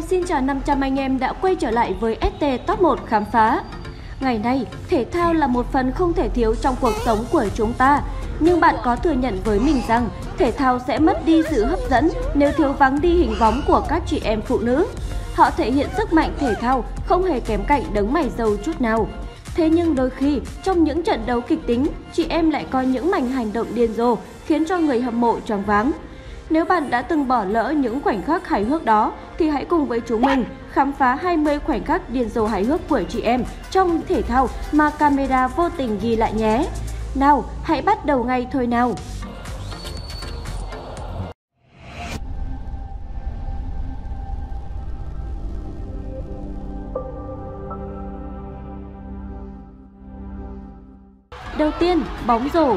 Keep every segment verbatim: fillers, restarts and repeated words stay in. nay xin chào năm trăm anh em đã quay trở lại với ét tê top một khám phá. Ngày nay, thể thao là một phần không thể thiếu trong cuộc sống của chúng ta. Nhưng bạn có thừa nhận với mình rằng thể thao sẽ mất đi sự hấp dẫn nếu thiếu vắng đi hình bóng của các chị em phụ nữ. Họ thể hiện sức mạnh thể thao không hề kém cạnh đấng mày râu chút nào. Thế nhưng đôi khi, trong những trận đấu kịch tính, chị em lại có những màn hành động điên rồ khiến cho người hâm mộ choáng váng. Nếu bạn đã từng bỏ lỡ những khoảnh khắc hài hước đó, thì hãy cùng với chúng mình khám phá hai mươi khoảnh khắc điên rồ hài hước của chị em trong thể thao mà camera vô tình ghi lại nhé. Nào, hãy bắt đầu ngay thôi nào! Đầu tiên, bóng rổ.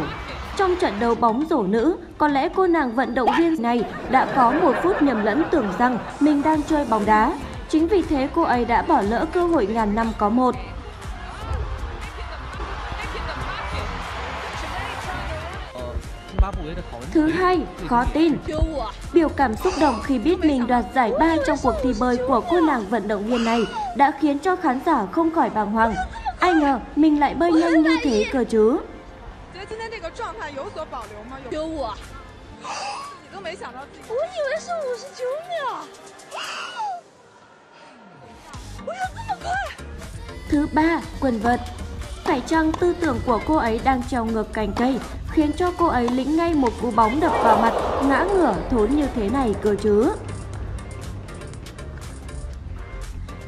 Trong trận đấu bóng rổ nữ, có lẽ cô nàng vận động viên này đã có một phút nhầm lẫn tưởng rằng mình đang chơi bóng đá. Chính vì thế cô ấy đã bỏ lỡ cơ hội ngàn năm có một. Thứ hai, khó tin. Biểu cảm xúc động khi biết mình đoạt giải ba trong cuộc thi bơi của cô nàng vận động viên này đã khiến cho khán giả không khỏi bàng hoàng. Ai ngờ mình lại bơi nhanh như thế cơ chứ. Thứ ba, quần vợt. Phải chăng tư tưởng của cô ấy đang trèo ngược cành cây khiến cho cô ấy lĩnh ngay một cú bóng đập vào mặt, ngã ngửa thốn như thế này cơ chứ.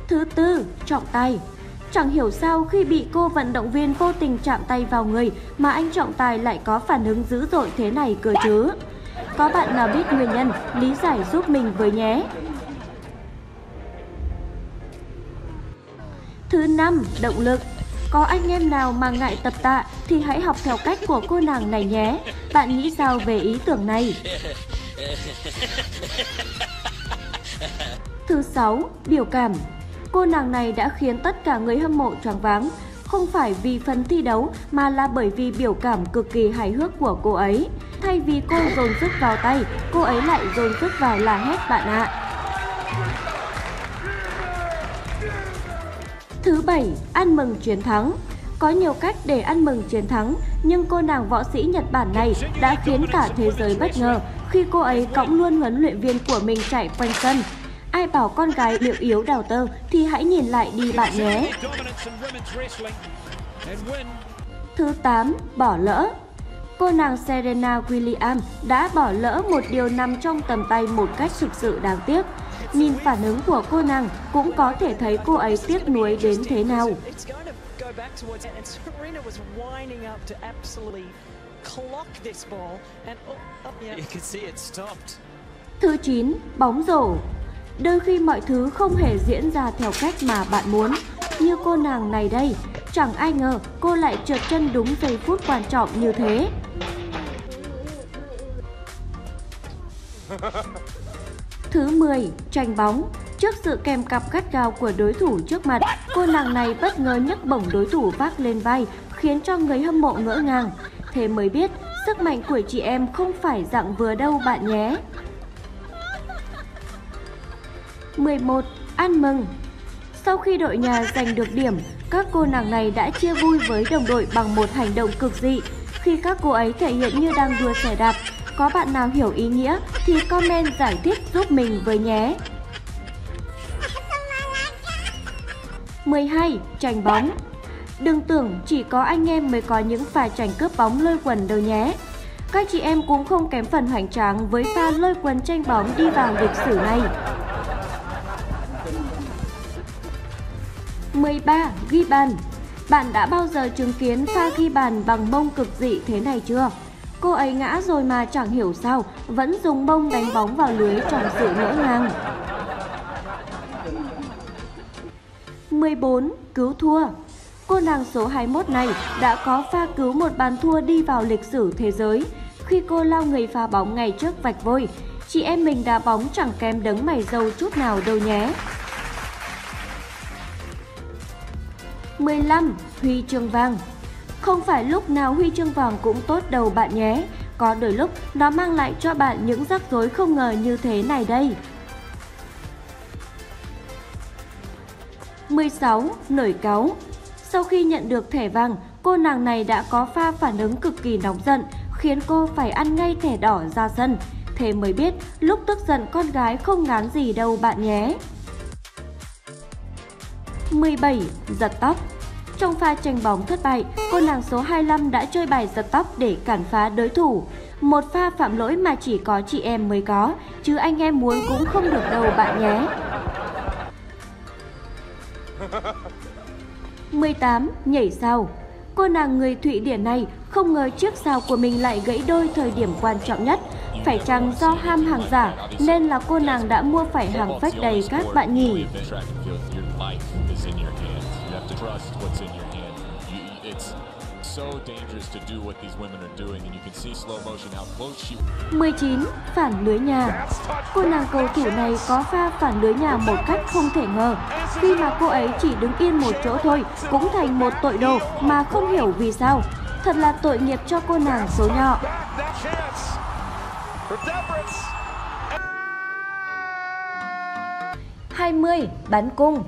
Thứ tư, trọng tài. Chẳng hiểu sao khi bị cô vận động viên vô tình chạm tay vào người mà anh trọng tài lại có phản ứng dữ dội thế này cơ chứ. Có bạn nào biết nguyên nhân, lý giải giúp mình với nhé. Thứ năm, động lực. Có anh em nào mà ngại tập tạ thì hãy học theo cách của cô nàng này nhé. Bạn nghĩ sao về ý tưởng này? Thứ sáu, biểu cảm. Cô nàng này đã khiến tất cả người hâm mộ choáng váng, không phải vì phần thi đấu mà là bởi vì biểu cảm cực kỳ hài hước của cô ấy. Thay vì cô dồn sức vào tay, cô ấy lại dồn sức vào la hét bạn ạ. Thứ bảy, ăn mừng chiến thắng. Có nhiều cách để ăn mừng chiến thắng, nhưng cô nàng võ sĩ Nhật Bản này đã khiến cả thế giới bất ngờ khi cô ấy cõng luôn huấn luyện viên của mình chạy quanh sân. Ai bảo con gái điệu yếu đào tơ thì hãy nhìn lại đi bạn nhé. Thứ tám, bỏ lỡ. Cô nàng Serena Williams đã bỏ lỡ một điều nằm trong tầm tay một cách thực sự đáng tiếc. Nhìn phản ứng của cô nàng cũng có thể thấy cô ấy tiếc nuối đến thế nào. Thứ chín, bóng rổ. Đôi khi mọi thứ không hề diễn ra theo cách mà bạn muốn. Như cô nàng này đây, chẳng ai ngờ cô lại trượt chân đúng giây phút quan trọng như thế. Thứ mười, tranh bóng. Trước sự kèm cặp gắt gao của đối thủ trước mặt, cô nàng này bất ngờ nhấc bổng đối thủ vác lên vai, khiến cho người hâm mộ ngỡ ngàng. Thế mới biết, sức mạnh của chị em không phải dạng vừa đâu bạn nhé. mười một. Ăn mừng. Sau khi đội nhà giành được điểm, các cô nàng này đã chia vui với đồng đội bằng một hành động cực dị khi các cô ấy thể hiện như đang đua xe đạp. Có bạn nào hiểu ý nghĩa thì comment giải thích giúp mình với nhé. mười hai. Tranh bóng. Đừng tưởng chỉ có anh em mới có những pha tranh cướp bóng lôi quần đâu nhé. Các chị em cũng không kém phần hoành tráng với pha lôi quần tranh bóng đi vào lịch sử này. mười ba. Ghi bàn. Bạn đã bao giờ chứng kiến pha ghi bàn bằng mông cực dị thế này chưa? Cô ấy ngã rồi mà chẳng hiểu sao, vẫn dùng mông đánh bóng vào lưới trong sự ngỡ ngàng. mười bốn. Cứu thua. Cô nàng số hai mươi mốt này đã có pha cứu một bàn thua đi vào lịch sử thế giới. Khi cô lao người phá bóng ngay trước vạch vôi, chị em mình đá bóng chẳng kém đấng mày râu chút nào đâu nhé. mười lăm. Huy chương vàng. Không phải lúc nào huy chương vàng cũng tốt đầu bạn nhé. Có đôi lúc nó mang lại cho bạn những rắc rối không ngờ như thế này đây. mười sáu. Nổi cáu. Sau khi nhận được thẻ vàng, cô nàng này đã có pha phản ứng cực kỳ nóng giận, khiến cô phải ăn ngay thẻ đỏ ra sân. Thế mới biết, lúc tức giận con gái không ngán gì đâu bạn nhé. mười bảy. Giật tóc. Trong pha tranh bóng thất bại, cô nàng số hai mươi lăm đã chơi bài giật tóc để cản phá đối thủ. Một pha phạm lỗi mà chỉ có chị em mới có, chứ anh em muốn cũng không được đâu bạn nhé. mười tám. Nhảy sao. Cô nàng người Thụy Điển này không ngờ chiếc sao của mình lại gãy đôi thời điểm quan trọng nhất. Phải chăng do ham hàng giả nên là cô nàng đã mua phải hàng fake đầy các bạn nhỉ? mười chín. Phản lưới nhà. Cô nàng cầu thủ này có pha phản lưới nhà một cách không thể ngờ. Khi mà cô ấy chỉ đứng yên một chỗ thôi cũng thành một tội đồ mà không hiểu vì sao. Thật là tội nghiệp cho cô nàng số nhỏ. hai mươi. Bắn cung.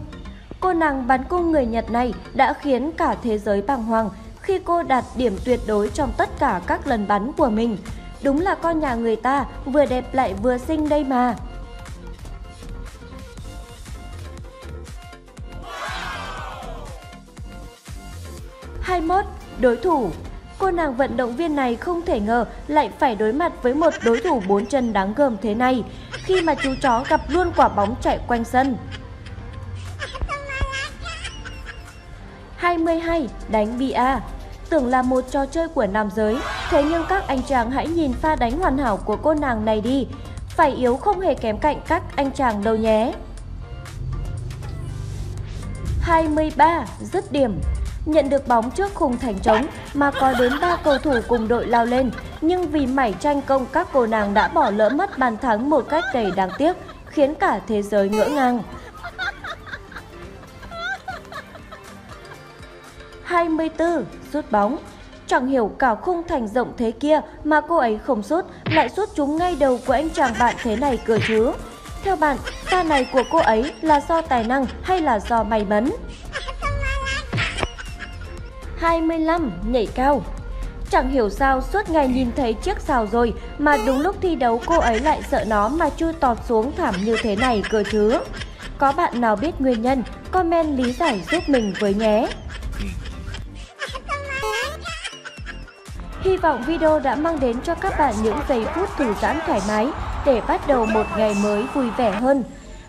Cô nàng bắn cung người Nhật này đã khiến cả thế giới bàng hoàng khi cô đạt điểm tuyệt đối trong tất cả các lần bắn của mình. Đúng là con nhà người ta vừa đẹp lại vừa xinh đây mà. hai mươi mốt. Đối thủ. Cô nàng vận động viên này không thể ngờ lại phải đối mặt với một đối thủ bốn chân đáng gờm thế này khi mà chú chó gặp luôn quả bóng chạy quanh sân. hai mươi hai. Đánh bia. Tưởng là một trò chơi của nam giới, thế nhưng các anh chàng hãy nhìn pha đánh hoàn hảo của cô nàng này đi. Phải yếu không hề kém cạnh các anh chàng đâu nhé. hai mươi ba. Dứt điểm. Nhận được bóng trước khung thành trống mà có đến ba cầu thủ cùng đội lao lên, nhưng vì mải tranh công các cô nàng đã bỏ lỡ mất bàn thắng một cách đầy đáng tiếc, khiến cả thế giới ngỡ ngàng. hai mươi tư. Sút bóng. Chẳng hiểu cả khung thành rộng thế kia mà cô ấy không sút, lại sút trúng ngay đầu của anh chàng bạn thế này cười chứ. Theo bạn, pha này của cô ấy là do tài năng hay là do may mắn? hai mươi lăm. Nhảy cao. Chẳng hiểu sao suốt ngày nhìn thấy chiếc sào rồi mà đúng lúc thi đấu cô ấy lại sợ nó mà chui tọt xuống thảm như thế này cơ chứ. Có bạn nào biết nguyên nhân, comment lý giải giúp mình với nhé. Hy vọng video đã mang đến cho các bạn những giây phút thư giãn thoải mái để bắt đầu một ngày mới vui vẻ hơn.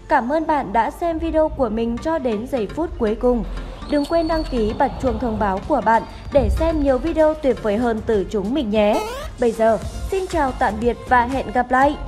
Cảm ơn bạn đã xem video của mình cho đến giây phút cuối cùng. Đừng quên đăng ký bật chuông thông báo của bạn để xem nhiều video tuyệt vời hơn từ chúng mình nhé. Bây giờ, xin chào tạm biệt và hẹn gặp lại!